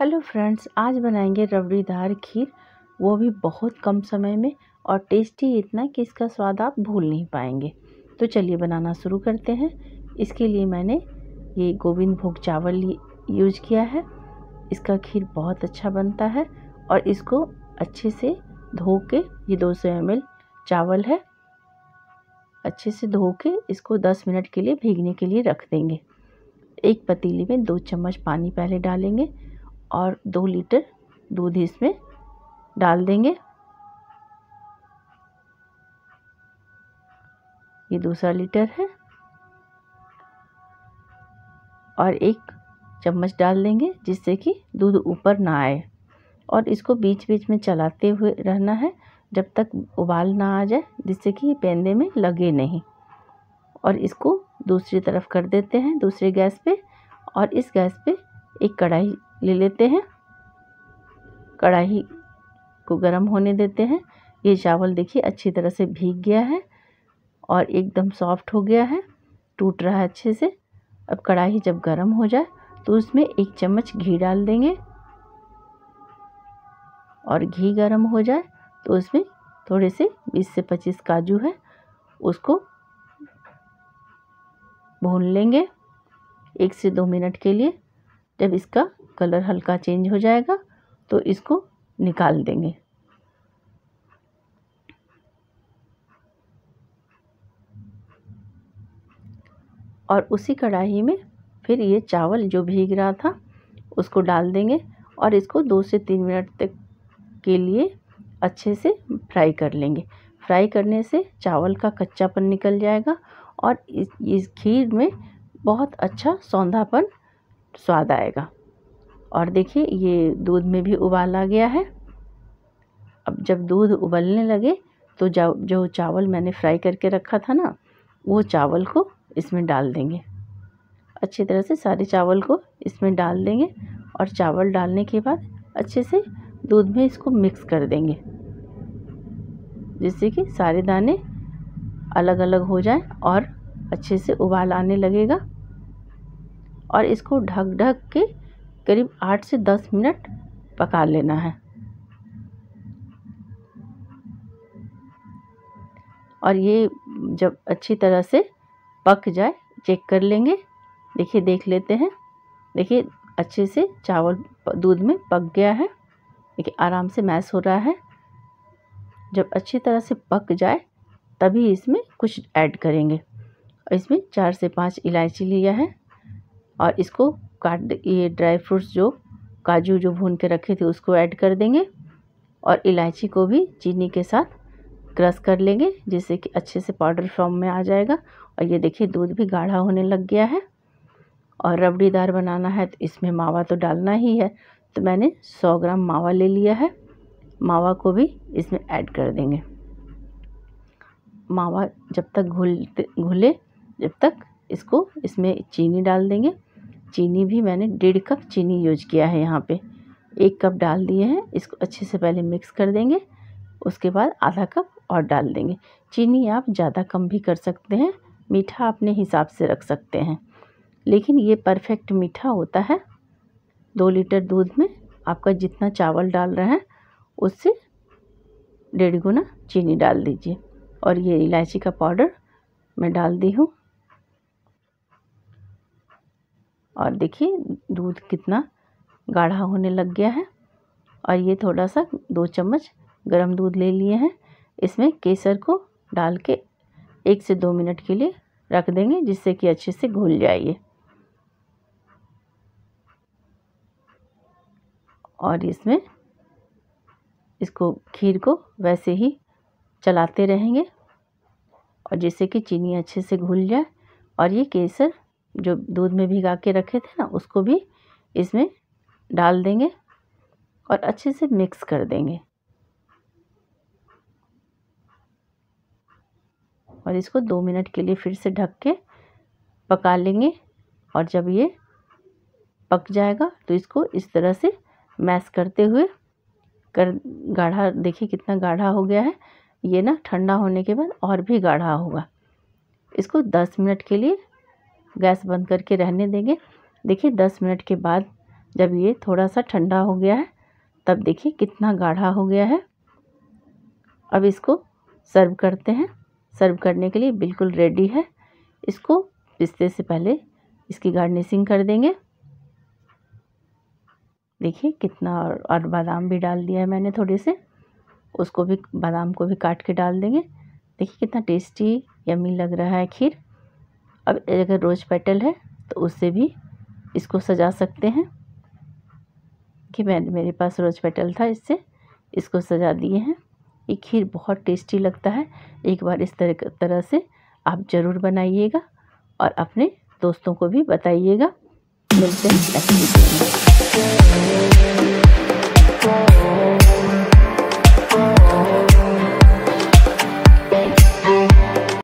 Hello friends, आज बनाएंगे रबड़ीदार खीर, वो भी बहुत कम समय में और टेस्टी इतना कि इसका स्वाद आप भूल नहीं पाएंगे। तो चलिए बनाना शुरू करते हैं। इसके लिए मैंने ये गोविंद भोग चावल यूज किया है। इसका खीर बहुत अच्छा बनता है और इसको अच्छे से धो के, ये 200 ml चावल है, अच्छे से धो के इसको 10 मिनट के लिए भीगने के लिए रख देंगे। एक पतीली में 2 चम्मच पानी पहले डालेंगे और 2 लीटर दूध इसमें डाल देंगे। ये दूसरा लीटर है और 1 चम्मच डाल देंगे जिससे कि दूध ऊपर ना आए, और इसको बीच बीच में चलाते हुए रहना है जब तक उबाल ना आ जाए, जिससे कि ये पेंदे में लगे नहीं। और इसको दूसरी तरफ कर देते हैं, दूसरे गैस पे। और इस गैस पे एक कढ़ाई ले लेते हैं, कढ़ाई को गर्म होने देते हैं। ये चावल देखिए अच्छी तरह से भीग गया है और एकदम सॉफ्ट हो गया है, टूट रहा है अच्छे से। अब कढ़ाई जब गर्म हो जाए तो उसमें 1 चम्मच घी डाल देंगे, और घी गर्म हो जाए तो उसमें थोड़े से 20 से 25 काजू है, उसको भून लेंगे 1 से 2 मिनट के लिए। जब इसका कलर हल्का चेंज हो जाएगा तो इसको निकाल देंगे। और उसी कढ़ाई में फिर ये चावल जो भीग रहा था उसको डाल देंगे और इसको 2 से 3 मिनट तक के लिए अच्छे से फ्राई कर लेंगे। फ्राई करने से चावल का कच्चापन निकल जाएगा और इस खीर में बहुत अच्छा सौंधापन स्वाद आएगा। और देखिए ये दूध में भी उबाल आ गया है। अब जब दूध उबलने लगे तो जो चावल मैंने फ्राई करके रखा था ना, वो चावल को इसमें डाल देंगे। अच्छी तरह से सारे चावल को इसमें डाल देंगे और चावल डालने के बाद अच्छे से दूध में इसको मिक्स कर देंगे, जिससे कि सारे दाने अलग अलग हो जाएं और अच्छे से उबाल आने लगेगा। और इसको ढक ढक के करीब 8 से 10 मिनट पका लेना है। और ये जब अच्छी तरह से पक जाए चेक कर लेंगे। देखिए देख लेते हैं, देखिए अच्छे से चावल दूध में पक गया है, देखिए आराम से मैश हो रहा है। जब अच्छी तरह से पक जाए तभी इसमें कुछ ऐड करेंगे। और इसमें 4 से 5 इलायची लिया है, और इसको ये ड्राई फ्रूट्स जो काजू जो भून के रखे थे उसको ऐड कर देंगे, और इलायची को भी चीनी के साथ क्रश कर लेंगे जिससे कि अच्छे से पाउडर फॉर्म में आ जाएगा। और ये देखिए दूध भी गाढ़ा होने लग गया है। और रबड़ीदार बनाना है तो इसमें मावा तो डालना ही है, तो मैंने 100 ग्राम मावा ले लिया है। मावा को भी इसमें ऐड कर देंगे। मावा जब तक घुले जब तक इसको इसमें चीनी डाल देंगे। चीनी भी मैंने 1.5 कप चीनी यूज किया है, यहाँ पे 1 कप डाल दिए हैं। इसको अच्छे से पहले मिक्स कर देंगे, उसके बाद आधा कप और डाल देंगे। चीनी आप ज़्यादा कम भी कर सकते हैं, मीठा अपने हिसाब से रख सकते हैं, लेकिन ये परफेक्ट मीठा होता है। 2 लीटर दूध में आपका जितना चावल डाल रहे हैं उससे 1.5 गुना चीनी डाल दीजिए। और ये इलायची का पाउडर मैं डाल दी हूँ। और देखिए दूध कितना गाढ़ा होने लग गया है। और ये थोड़ा सा 2 चम्मच गरम दूध ले लिए हैं, इसमें केसर को डाल के 1 से 2 मिनट के लिए रख देंगे जिससे कि अच्छे से घुल जाइए। और इसमें इसको खीर को वैसे ही चलाते रहेंगे, और जिससे कि चीनी अच्छे से घुल जाए। और ये केसर जो दूध में भिगा के रखे थे ना, उसको भी इसमें डाल देंगे और अच्छे से मिक्स कर देंगे। और इसको 2 मिनट के लिए फिर से ढक के पका लेंगे। और जब ये पक जाएगा तो इसको इस तरह से मैश करते हुए गाढ़ा, देखिए कितना गाढ़ा हो गया है। ये ना ठंडा होने के बाद और भी गाढ़ा होगा। इसको 10 मिनट के लिए गैस बंद करके रहने देंगे। देखिए 10 मिनट के बाद जब ये थोड़ा सा ठंडा हो गया है तब देखिए कितना गाढ़ा हो गया है। अब इसको सर्व करते हैं। सर्व करने के लिए बिल्कुल रेडी है। इसको पिस्ते से पहले इसकी गार्निशिंग कर देंगे। देखिए कितना और बादाम भी डाल दिया है मैंने थोड़े से, उसको भी बादाम को भी काट के डाल देंगे। देखिए कितना टेस्टी यम्मी लग रहा है खीर। अब अगर रोज़ पेटल है तो उससे भी इसको सजा सकते हैं कि मेरे पास रोज़ पेटल था, इससे इसको सजा दिए हैं। ये खीर बहुत टेस्टी लगता है। एक बार इस तरह से आप ज़रूर बनाइएगा और अपने दोस्तों को भी बताइएगा। मिलते हैं नेक्स्ट वीडियो में।